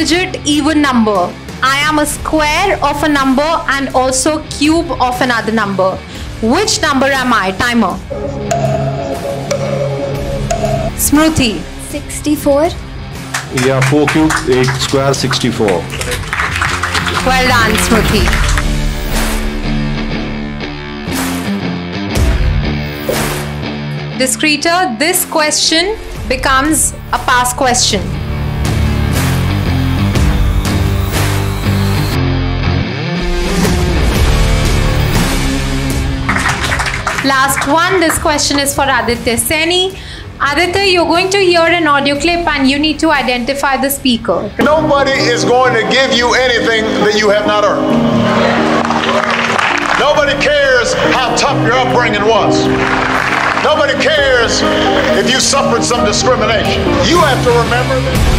digit even number. I am a square of a number and also cube of another number. Which number am I? Timer. Smruti. 64. Yeah, 4 cubes, 8 square, 64. Well done, Smruti. Discreter, this question becomes a pass question. Last one, this question is for Aditya Saini. Aditya, you're going to hear an audio clip and you need to identify the speaker. Nobody is going to give you anything that you have not earned. Nobody cares how tough your upbringing was. Nobody cares if you suffered some discrimination. You have to remember that.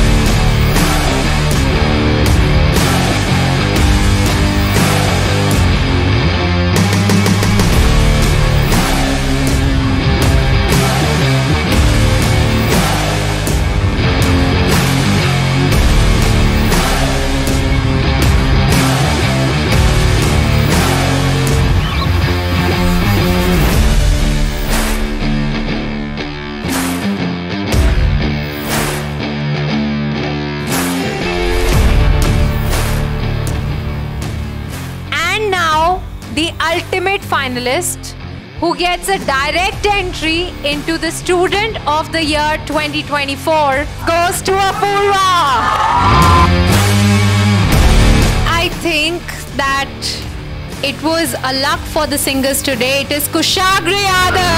The ultimate finalist who gets a direct entry into the Student of the Year 2024 goes to Apurva. I think that it was a luck for the singers today. It is Kushagra Yadav.